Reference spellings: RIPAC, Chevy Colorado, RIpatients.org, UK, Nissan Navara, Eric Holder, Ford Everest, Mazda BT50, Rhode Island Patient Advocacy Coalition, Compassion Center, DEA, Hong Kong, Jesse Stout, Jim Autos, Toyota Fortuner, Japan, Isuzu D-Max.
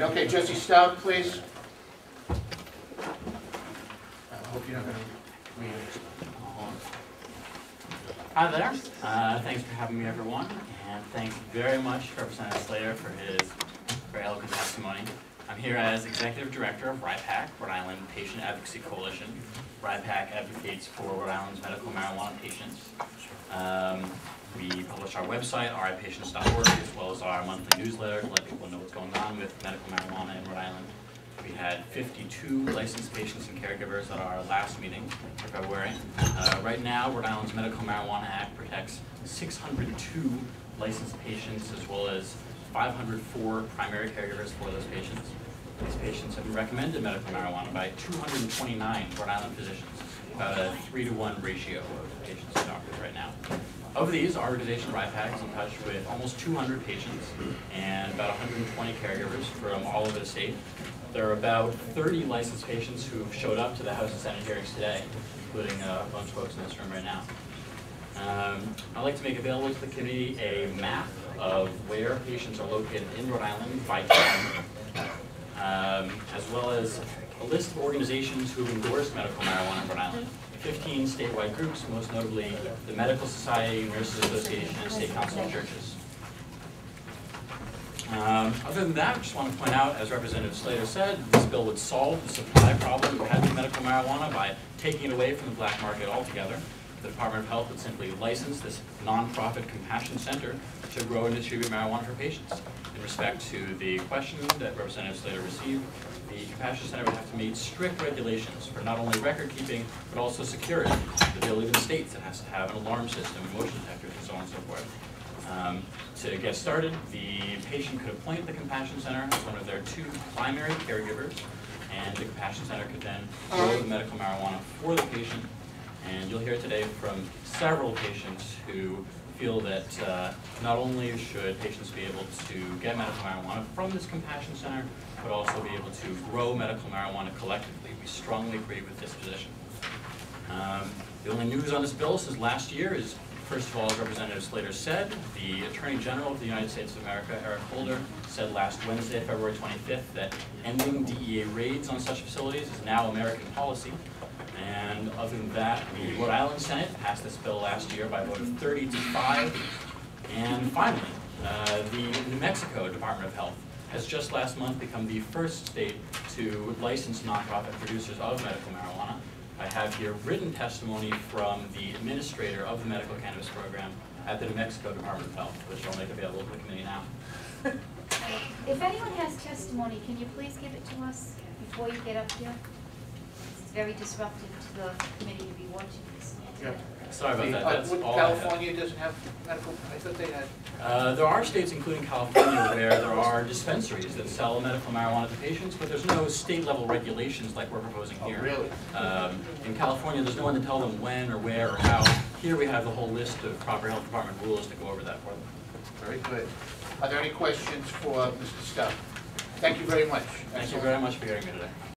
Okay, Jesse Stout, please. I hope you're not going to read it. Hi there. Thanks for having me, everyone, and thanks very much to Representative Slater for his very eloquent testimony. I'm here as Executive Director of RIPAC, Rhode Island Patient Advocacy Coalition. RIPAC advocates for Rhode Island's medical marijuana patients. We publish our website, ripatients.org, as well as our monthly newsletter to let people know what's going on with medical marijuana in Rhode Island. We had 52 licensed patients and caregivers at our last meeting in February. Right now, Rhode Island's Medical Marijuana Act protects 602 licensed patients, as well as 504 primary caregivers for those patients. These patients have been recommended medical marijuana by 229 Rhode Island physicians, about a 3-to-1 ratio of patients to doctors right now. Of these, our organization, RIPAC, is in touch with almost 200 patients and about 120 caregivers from all over the state. There are about 30 licensed patients who have showed up to the House and Senate hearings today, including a bunch of folks in this room right now. I'd like to make available to the committee a map of where patients are located in Rhode Island by time, as well as a list of organizations who have endorsed medical marijuana in Rhode Island. 15 statewide groups, most notably the Medical Society, Nurses Association, and State Council of Churches. Other than that, I just want to point out, as Representative Slater said, this bill would solve the supply problem we had with medical marijuana by taking it away from the black market altogether. The Department of Health would simply license this nonprofit compassion center to grow and distribute marijuana for patients. In respect to the question that Representative Slater received, the Compassion Center would have to meet strict regulations for not only record keeping, but also security. The bill even states it has to have an alarm system, motion detectors, and so on and so forth. To get started, the patient could appoint the Compassion Center as one of their 2 primary caregivers, and the Compassion Center could then grow the medical marijuana for the patient. And you'll hear today from several patients who feel that not only should patients be able to get medical marijuana from this compassion center, but also be able to grow medical marijuana collectively. We strongly agree with this position. The only news on this bill since last year is, first of all, as Representative Slater said, the Attorney General of the United States of America, Eric Holder, said last Wednesday, February 25th, that ending DEA raids on such facilities is now American policy. And other than that, the Rhode Island Senate passed this bill last year by a vote of 30-5. And finally, the New Mexico Department of Health has just last month become the first state to license nonprofit producers of medical marijuana. I have here written testimony from the administrator of the medical cannabis program at the New Mexico Department of Health, which I'll make available to the committee now. If anyone has testimony, can you please give it to us before you get up here? Very disruptive to the committee to be watching this. Yeah. Sorry about that. That's all California doesn't have medical. I thought they had. There are states, including California, where there are dispensaries that sell medical marijuana to patients, but there's no state-level regulations like we're proposing here. Oh, really? In California, there's no one to tell them when or where or how. Here we have the whole list of proper health department rules to go over that for them. Very good. Are there any questions for Mr. Stout? Thank you very much. Thank you very much for hearing me today.